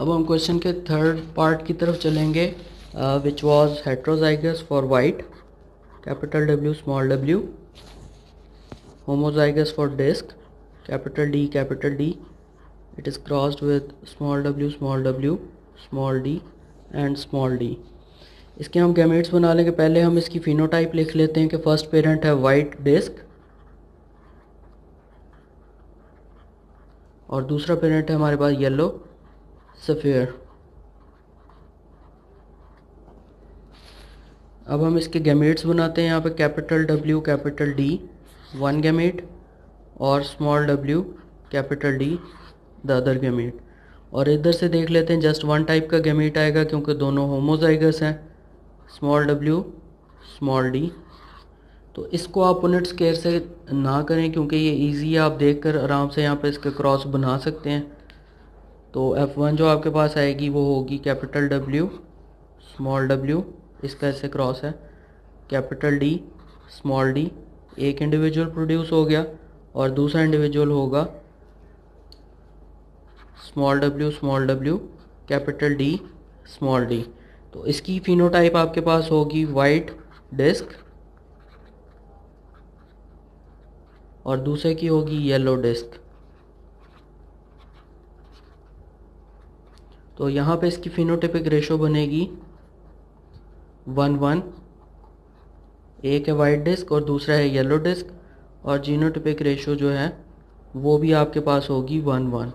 अब हम क्वेश्चन के थर्ड पार्ट की तरफ चलेंगे which was heterozygous for white, capital W small w, homozygous for disc, capital D, it is crossed with small w, small d and small d. इसके हम gametes बना लेंगे। पहले हम इसकी फिनोटाइप लिख लेते हैं कि फर्स्ट पेरेंट है वाइट डिस्क और दूसरा पेरेंट है हमारे पास येलो सफेयर। अब हम इसके गैमेट्स बनाते हैं। यहाँ पे capital W capital D one gamete और small w capital D the other gamete. और इधर से देख लेते हैं, जस्ट वन टाइप का गैमेट आएगा क्योंकि दोनों होमोजाइगस हैं, स्मॉल w स्मॉल d। तो इसको आप पुनेट स्क्वायर से ना करें क्योंकि ये इजी है, आप देखकर आराम से यहाँ पे इसके क्रॉस बना सकते हैं। तो F1 जो आपके पास आएगी वो होगी कैपिटल W स्मॉल w, इसका इससे क्रॉस है, कैपिटल D स्मॉल d। एक इंडिविजुअल प्रोड्यूस हो गया और दूसरा इंडिविजुअल होगा small w capital D small d। तो इसकी फिनोटाइप आपके पास होगी वाइट डिस्क और दूसरे की होगी येलो डिस्क। तो यहाँ पे इसकी फिनोटाइपिक रेशो बनेगी 1:1, एक है वाइट डिस्क और दूसरा है येलो डिस्क। और जीनोटाइपिक रेशो जो है वो भी आपके पास होगी 1:1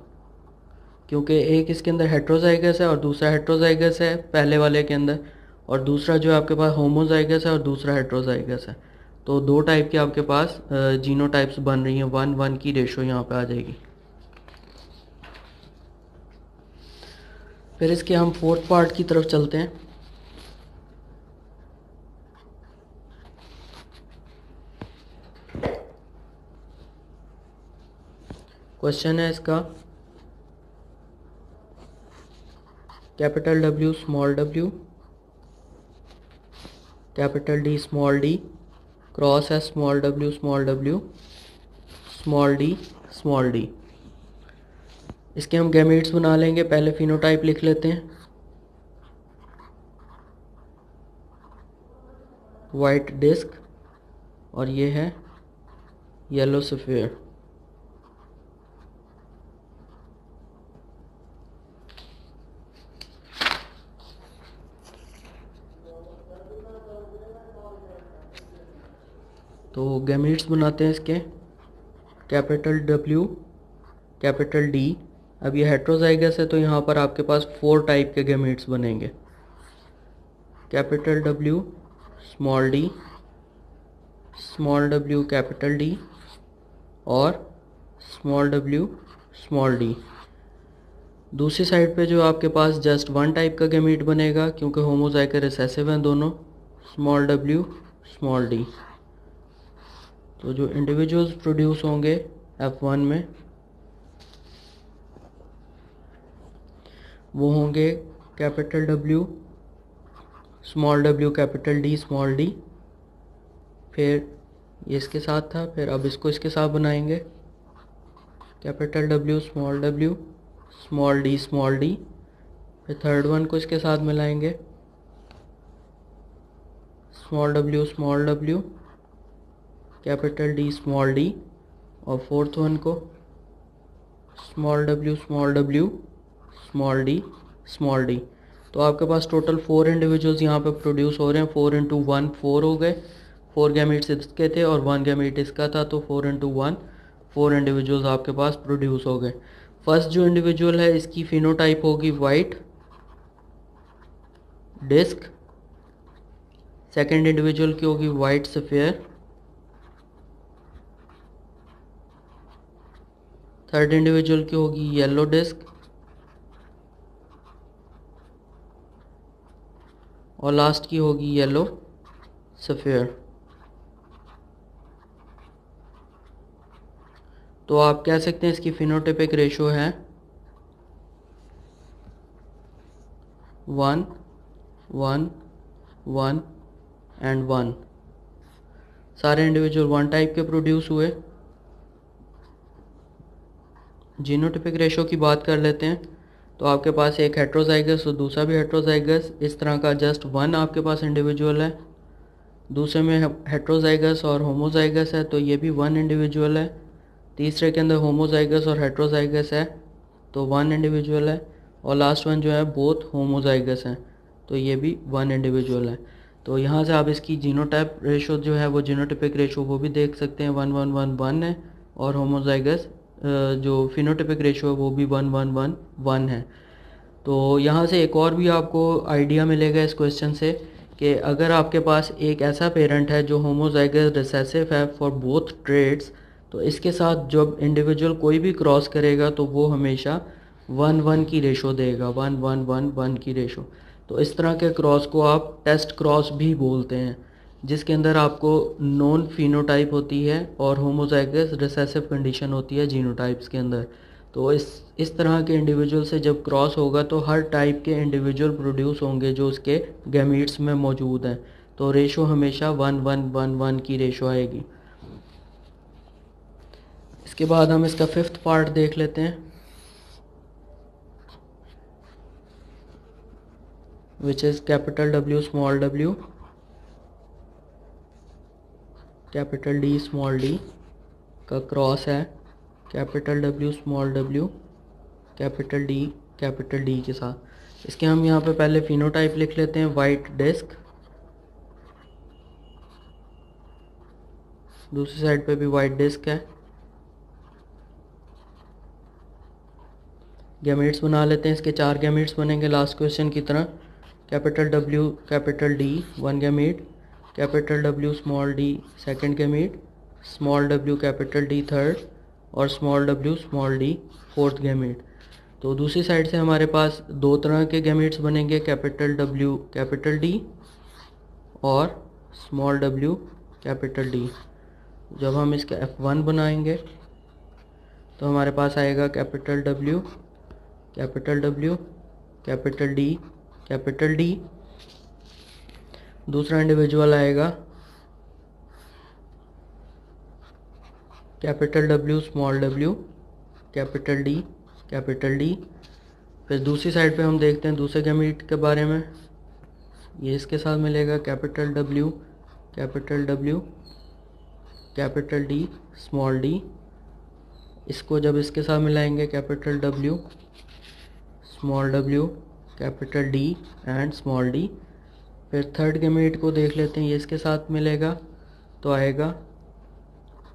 क्योंकि एक इसके अंदर हेट्रोजाइगस है और दूसरा हेट्रोजाइगस है पहले वाले के अंदर, और दूसरा जो है आपके पास होमोजाइगस है और दूसरा हेट्रोजाइगस है। तो दो टाइप के आपके पास जीनोटाइप्स बन रही हैं, 1:1 की रेशो यहाँ पे आ जाएगी। फिर इसके हम फोर्थ पार्ट की तरफ चलते हैं। क्वेश्चन है इसका capital W capital D cross है स्मॉल w स्मॉल d। इसके हम गैमेट्स बना लेंगे। पहले फिनोटाइप लिख लेते हैं वाइट डिस्क और ये है येलो सफेयर। तो गैमेट्स बनाते हैं इसके कैपिटल W कैपिटल D। अब ये हेट्रोजाइगस है तो यहाँ पर आपके पास 4 टाइप के गैमेट्स बनेंगे, capital W small w capital D और स्मॉल w स्मॉल d। दूसरी साइड पे जो आपके पास जस्ट वन टाइप का गैमेट बनेगा क्योंकि होमोजाइगस रिसेसिव हैं दोनों, स्मॉल w स्मॉल d। तो जो इंडिविजुअल्स प्रोड्यूस होंगे F1 में वो होंगे capital W capital D small d। फिर ये इसके साथ था, फिर अब इसको इसके साथ बनाएंगे कैपिटल W स्मॉल d। फिर थर्ड वन को इसके साथ मिलाएंगे small w capital D small d। और फोर्थ वन को स्मॉल w स्मॉल d। तो आपके पास टोटल 4 इंडिविजुअल्स यहाँ पे प्रोड्यूस हो रहे हैं। 4 × 1 4 हो गए, 4 गैमेट्स इसके थे और 1 गैमेट इसका था। तो 4 × 1 4 इंडिविजुअल्स आपके पास प्रोड्यूस हो गए। फर्स्ट जो इंडिविजुअल है इसकी फिनोटाइप होगी वाइट डिस्क, सेकेंड इंडिविजुअल की होगी वाइट सफेयर, थर्ड इंडिविजुअल की होगी येलो डिस्क और लास्ट की होगी येलो सफेयर। तो आप कह सकते हैं इसकी फिनोटाइपिक रेशो है 1:1:1:1। सारे इंडिविजुअल 1 टाइप के प्रोड्यूस हुए। जीनोटाइपिक रेशो की बात कर लेते हैं तो आपके पास एक हेट्रोजाइगस और दूसरा भी हेट्रोजाइगस, इस तरह का जस्ट वन आपके पास इंडिविजुअल है। दूसरे में हेट्रोजाइगस और होमोजाइगस है तो ये भी वन इंडिविजुअल है। तीसरे के अंदर होमोजाइगस और हेट्रोजाइगस है तो वन इंडिविजुअल है। और लास्ट वन जो है बोथ होमोजाइगस हैं तो ये भी वन इंडिविजुअल है। तो यहाँ से आप इसकी जीनोटाइप रेशो जो है वो जीनोटिपिक रेशो वो भी देख सकते हैं, 1:1:1 है। और होमोजाइगस जो फिनोटिपिक रेशो है वो भी 1:1:1 है। तो यहाँ से एक और भी आपको आइडिया मिलेगा इस क्वेश्चन से कि अगर आपके पास एक ऐसा पेरेंट है जो होमोजाइगस रिसेसिव है फॉर बोथ ट्रेड्स, तो इसके साथ जब इंडिविजुअल कोई भी क्रॉस करेगा तो वो हमेशा 1:1 की रेशो देगा, 1:1:1 की रेशो। तो इस तरह के क्रॉस को आप टेस्ट क्रॉस भी बोलते हैं, जिसके अंदर आपको नॉन फिनोटाइप होती है और होमोजाइगस रिसेसिव कंडीशन होती है जीनोटाइप्स के अंदर। तो इस तरह के इंडिविजुअल से जब क्रॉस होगा तो हर टाइप के इंडिविजुअल प्रोड्यूस होंगे जो उसके गैमीट्स में मौजूद हैं। तो रेशो हमेशा 1:1:1 की रेशो आएगी। इसके बाद हम इसका फिफ्थ पार्ट देख लेते हैं, which is capital W small w capital D small d का क्रॉस है capital W small w capital D के साथ। इसके हम यहाँ पे पहले फिनोटाइप लिख लेते हैं, वाइट डिस्क, दूसरी साइड पे भी वाइट डिस्क है। गैमेट्स बना लेते हैं, इसके 4 गैमेट्स बनेंगे लास्ट क्वेश्चन की तरह। Capital W capital D 1 gamete, capital W small d 2nd gamete, small W capital D 3rd और small W small d 4th gamete. तो दूसरी साइड से हमारे पास 2 तरह के गैमेट्स बनेंगे, कैपिटल W कैपिटल D और स्मॉल W कैपिटल D। जब हम इसका F1 बनाएंगे तो हमारे पास आएगा capital W capital W capital D capital D। दूसरा इंडिविजुअल आएगा capital W small w capital D capital D। फिर दूसरी साइड पे हम देखते हैं दूसरे गैमीट के बारे में, ये इसके साथ मिलेगा capital W capital W capital D small d। इसको जब इसके साथ मिलाएंगे capital W small w capital D and small d। फिर थर्ड गैमेट को देख लेते हैं, ये इसके साथ मिलेगा तो आएगा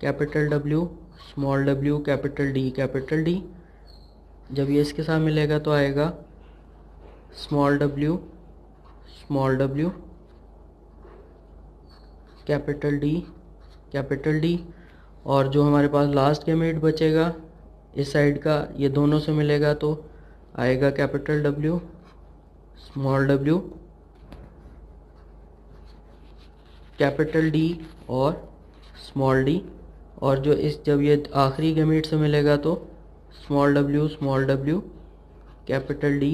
capital W small w capital D capital D। जब ये इसके साथ मिलेगा तो आएगा small w small w capital D capital D। और जो हमारे पास लास्ट गैमेट बचेगा इस साइड का, ये दोनों से मिलेगा तो आएगा capital W small w capital D और स्मॉल d। और जो इस जब ये आखिरी गैमेट से मिलेगा तो small w capital D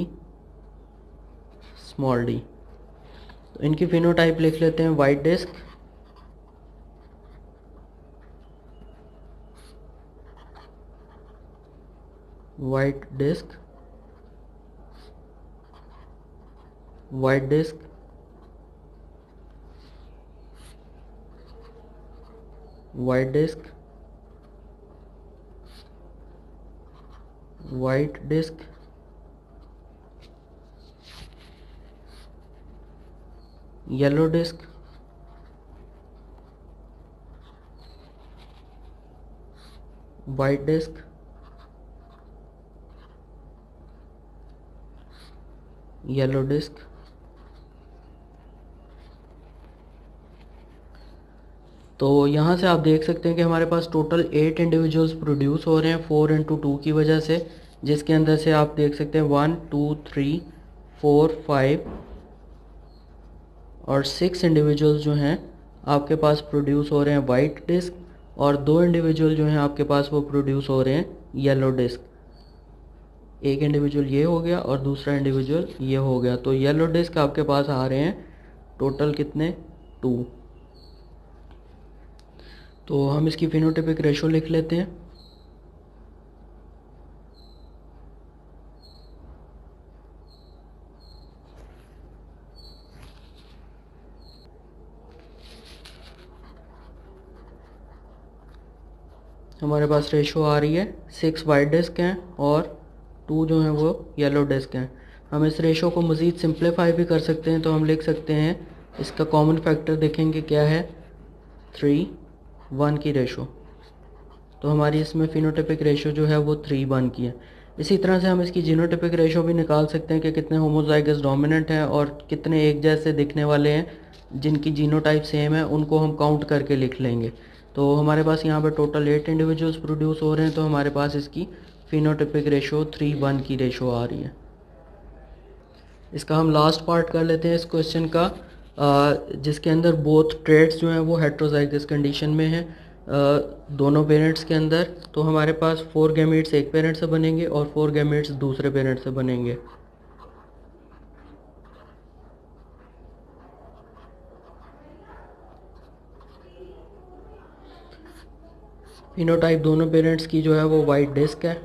small d। तो इनकी फिनोटाइप लिख लेते हैं, white disc, white disc white disc white disc yellow disc. तो यहाँ से आप देख सकते हैं कि हमारे पास टोटल 8 इंडिविजुअल्स प्रोड्यूस हो रहे हैं 4 × 2 की वजह से, जिसके अंदर से आप देख सकते हैं 1, 2, 3, 4, 5 और 6 इंडिविजुअल्स जो हैं आपके पास प्रोड्यूस हो रहे हैं वाइट डिस्क, और 2 इंडिविजुअल जो हैं आपके पास वो प्रोड्यूस हो रहे हैं येलो डिस्क। एक इंडिविजुअल ये हो गया और दूसरा इंडिविजुअल ये हो गया। तो येलो डिस्क आपके पास आ रहे हैं टोटल कितने, 2। तो हम इसकी फिनोटिपिक रेशो लिख लेते हैं, हमारे पास रेशो आ रही है 6 वाइट डिस्क हैं और 2 जो हैं वो येलो डिस्क हैं। हम इस रेशो को मज़ीद सिंप्लीफाई भी कर सकते हैं, तो हम लिख सकते हैं इसका कॉमन फैक्टर देखेंगे क्या है, 3:1 की रेशो। तो हमारी इसमें फिनोटिपिक रेशो जो है वो 3:1 की है। इसी तरह से हम इसकी जीनोटिपिक रेशो भी निकाल सकते हैं कि कितने होमोजाइगस डोमिनेंट हैं और कितने एक जैसे दिखने वाले हैं जिनकी जीनोटाइप सेम है, उनको हम काउंट करके लिख लेंगे। तो हमारे पास यहाँ पर टोटल 8 इंडिविजुअल्स प्रोड्यूस हो रहे हैं, तो हमारे पास इसकी फिनोटिपिक रेशो 3:1 की रेशो आ रही है। इसका हम लास्ट पार्ट कर लेते हैं इस क्वेश्चन का, जिसके अंदर बोथ ट्रेड्स जो हैं वो हेट्रोजाइगस कंडीशन में हैं दोनों पेरेंट्स के अंदर। तो हमारे पास 4 गैमेट्स एक पेरेंट से बनेंगे और 4 गैमेट्स दूसरे पेरेंट से बनेंगे। फिनोटाइप दोनों पेरेंट्स की जो है वो वाइट डिस्क है।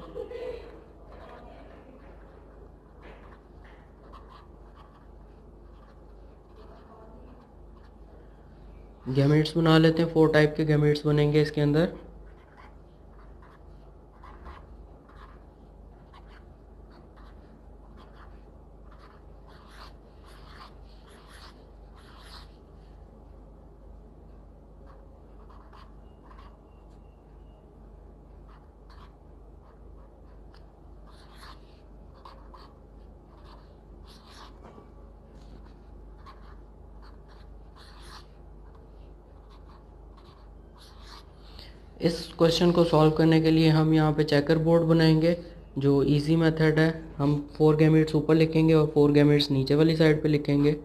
गैमेट्स बना लेते हैं, 4 टाइप के गैमेट्स बनेंगे इसके अंदर। इस क्वेश्चन को सॉल्व करने के लिए हम यहाँ पे चेकर बोर्ड बनाएंगे जो इजी मेथड है। हम 4 गैमेट्स ऊपर लिखेंगे और 4 गैमेट्स नीचे वाली साइड पे लिखेंगे।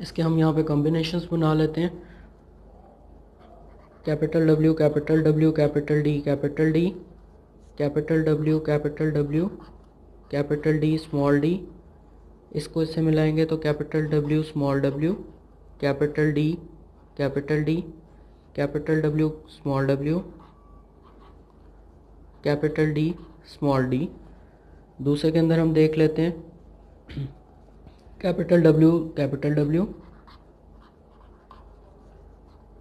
इसके हम यहाँ पे कॉम्बिनेशंस बना लेते हैं, capital W capital W capital D capital W capital D small d। इसको इससे मिलाएंगे तो capital W small w capital D capital D capital W small w capital D small d। दूसरे के अंदर हम देख लेते हैं capital W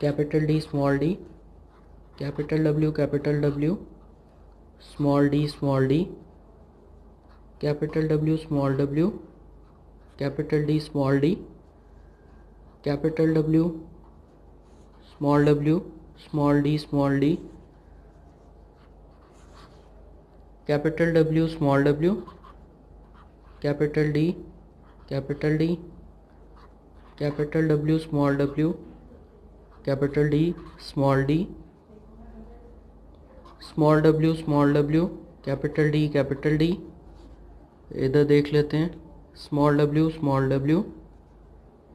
capital D small d capital W small d capital W capital D small d capital W small d capital D capital W capital D small w capital D। इधर देख लेते हैं small w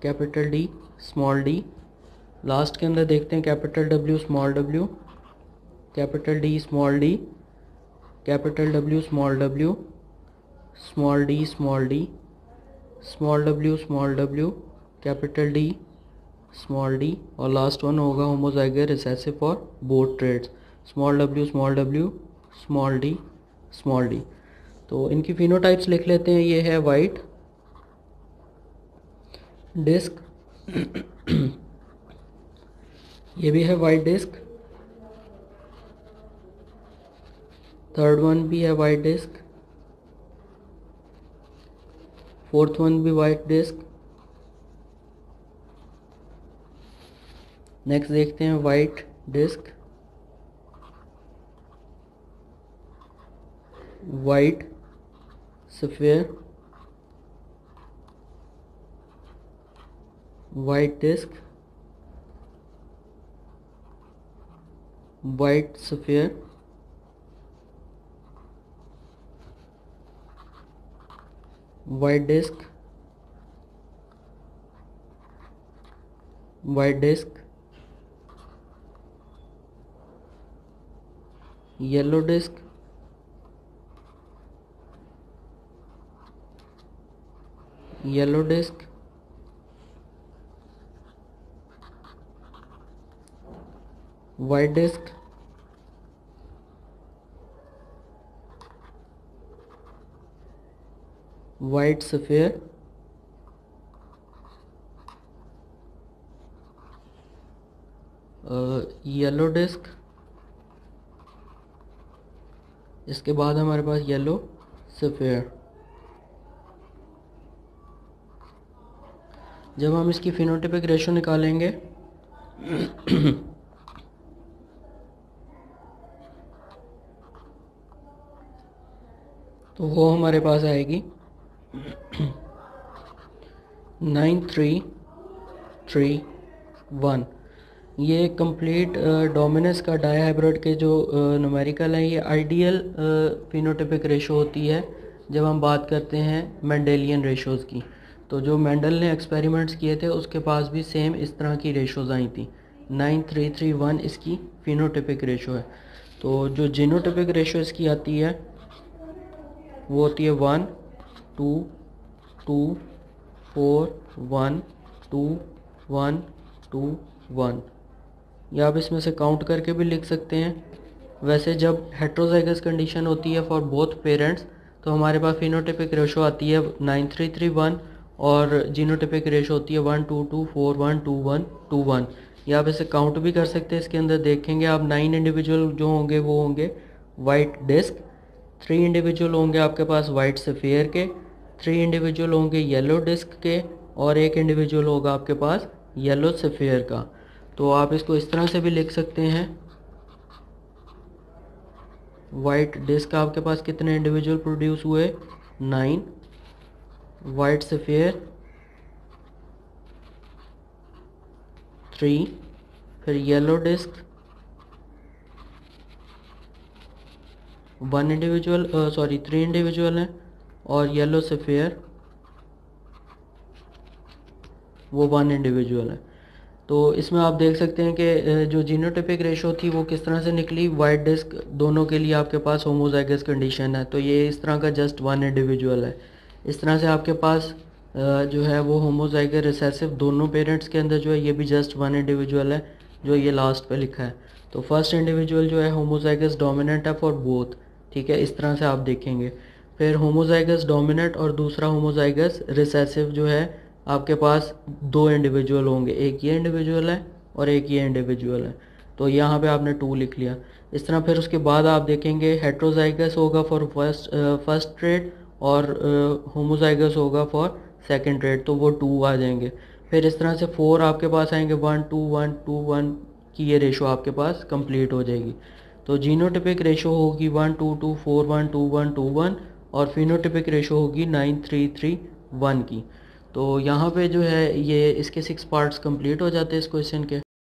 capital D small d। Last के अंदर देखते हैं capital W capital D capital W small d small w capital D small d। और last one होगा homozygous recessive for both traits small w small d small d। तो इनकी phenotypes लिख लेते हैं। ये है वाइट डिस्क ये भी है वाइट डिस्क, थर्ड वन भी है वाइट डिस्क, फोर्थ वन भी वाइट डिस्क। नेक्स्ट देखते हैं white disc, white sphere, white disc, white sphere white disc yellow disc white sphere yellow disc. इसके बाद हमारे पास येलो स्फीयर। जब हम इसकी फिनोटिपिक रेशो निकालेंगे तो वो हमारे पास आएगी 9331। ये कंप्लीट डोमिनेंस का डायहाइब्रिड के जो न्यूमेरिकल है, ये आइडियल फिनोटिपिक रेशो होती है जब हम बात करते हैं मेंडेलियन रेशोज़ की। तो जो मेंडल ने एक्सपेरिमेंट्स किए थे उसके पास भी सेम इस तरह की रेशोज़ आई थी। 9331 इसकी फिनोटिपिक रेशो है। तो जो जीनोटिपिक रेशो इसकी आती है वो होती है 1 2 2 4 1 2 1 2 1। या आप इसमें से काउंट करके भी लिख सकते हैं। वैसे जब हेट्रोजाइगस कंडीशन होती है फॉर बोथ पेरेंट्स तो हमारे पास फिनोटिपिक रेशो आती है 9331 और जीनोटिपिक रेशो होती है 1 2 2 4 1 2 1 2 1। या आप इसे काउंट भी कर सकते हैं। इसके अंदर देखेंगे आप 9 इंडिविजुअल जो होंगे वो होंगे वाइट डिस्क, 3 इंडिविजुअल होंगे आपके पास वाइट स्फीयर के, 3 इंडिविजुअल होंगे येलो डिस्क के और 1 इंडिविजुअल होगा आपके पास येलो स्फीयर का। तो आप इसको इस तरह से भी लिख सकते हैं। वाइट डिस्क आपके पास कितने इंडिविजुअल प्रोड्यूस हुए? 9। वाइट स्फीयर 3, फिर येलो डिस्क 1 इंडिविजुअल 3 इंडिविजुअल हैं और येलो स्फीयर वो 1 इंडिविजुअल है। तो इसमें आप देख सकते हैं कि जो जीनोटिपिक रेशो थी वो किस तरह से निकली। वाइट डिस्क दोनों के लिए आपके पास होमोजाइगस कंडीशन है तो ये इस तरह का जस्ट 1 इंडिविजुअल है। इस तरह से आपके पास जो है वो होमोजाइगस रिसेसिव दोनों पेरेंट्स के अंदर जो है ये भी जस्ट 1 इंडिविजुअल है जो ये लास्ट पे लिखा है। तो फर्स्ट इंडिविजुअल जो है होमोजाइगस डोमिनेंट है फॉर बोथ, ठीक है, इस तरह से आप देखेंगे। फिर होमोजाइगस डोमिनेंट और दूसरा होमोजाइगस रिसेसिव जो है आपके पास 2 इंडिविजुअल होंगे, एक ये इंडिविजुअल है और एक ये इंडिविजुअल है। तो यहाँ पे आपने 2 लिख लिया इस तरह। फिर उसके बाद आप देखेंगे हेट्रोजाइगस होगा फॉर फर्स्ट ट्रेड और होमोजाइगस होगा फॉर सेकंड ट्रेड, तो वो 2 आ जाएंगे। फिर इस तरह से 4 आपके पास आएंगे 1 2 1 2 1 की ये रेशो आपके पास कंप्लीट हो जाएगी। तो जीनोटिपिक रेशो होगी 1 2 2 4 1 2 1 2 1 और फिनोटिपिक रेशो होगी 9331 की। तो यहाँ पे जो है ये इसके 6 पार्ट्स कंप्लीट हो जाते हैं इस क्वेश्चन के।